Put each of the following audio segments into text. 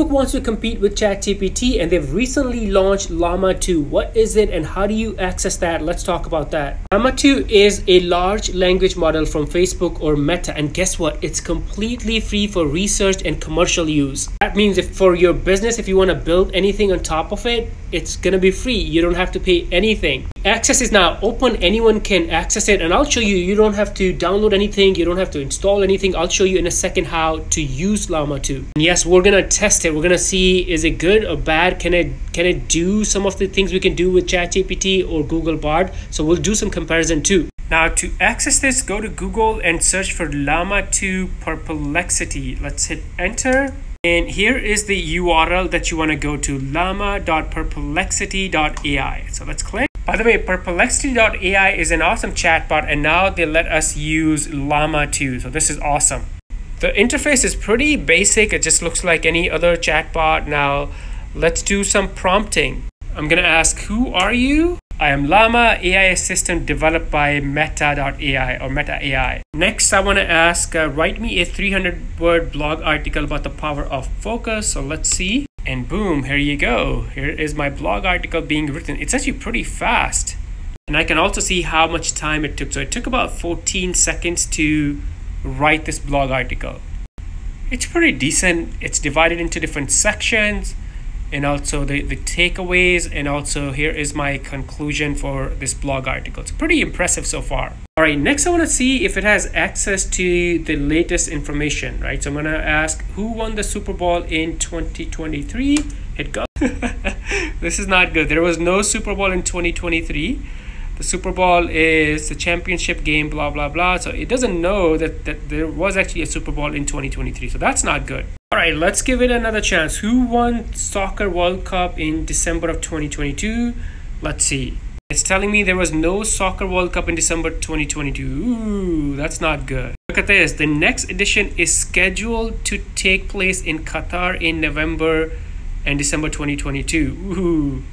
Facebook wants to compete with ChatGPT, and they've recently launched Llama 2. What is it and how do you access that? Let's talk about that. Llama 2 is a large language model from Facebook or Meta, and guess what? It's completely free for research and commercial use. That means if for your business, if you want to build anything on top of it, it's going to be free. You don't have to pay anything. Access is now open. Anyone can access it, and I'll show you. You don't have to download anything. You don't have to install anything. I'll show you in a second how to use Llama 2. And yes, we're going to test it. We're going to see, is it good or bad? Can it do some of the things we can do with ChatGPT or Google Bard? So we'll do some comparison too. Now to access this, go to Google and search for Llama 2 Perplexity. Let's hit enter. And here is the URL that you want to go to, llama.perplexity.ai. So let's click. By the way, perplexity.ai is an awesome chatbot, and now they let us use Llama 2. So this is awesome. The interface is pretty basic. It just looks like any other chatbot. Now let's do some prompting. I'm going to ask, who are you? I am Llama, AI assistant developed by Meta.ai or Meta AI. Next, I want to ask, write me a 300-word blog article about the power of focus. So let's see. And boom, here you go. Here is my blog article being written. It's actually pretty fast. And I can also see how much time it took. So it took about 14 seconds to write this blog article. It's pretty decent. It's divided into different sections. And also the takeaways, and also here is my conclusion for this blog article. It's pretty impressive so far. All right, next I want to see if it has access to the latest information, right? So I'm going to ask, who won the Super Bowl in 2023? Hit go. This is not good. There was no Super Bowl in 2023. The Super Bowl is the championship game, blah, blah, blah. So it doesn't know that there was actually a Super Bowl in 2023. So that's not good. All right, let's give it another chance. Who won Soccer World Cup in December of 2022? Let's see. It's telling me there was no Soccer World Cup in December 2022. Ooh, that's not good. Look at this. The next edition is scheduled to take place in Qatar in November and December 2022. Ooh.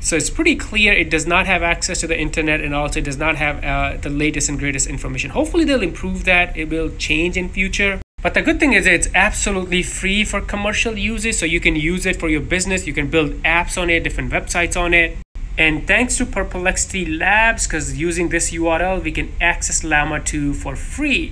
So it's pretty clear it does not have access to the internet, and also it does not have the latest and greatest information. Hopefully they'll improve that. It will change in future. But the good thing is it's absolutely free for commercial uses. So you can use it for your business. You can build apps on it, different websites on it. And thanks to Perplexity Labs, because using this URL, we can access Llama 2 for free.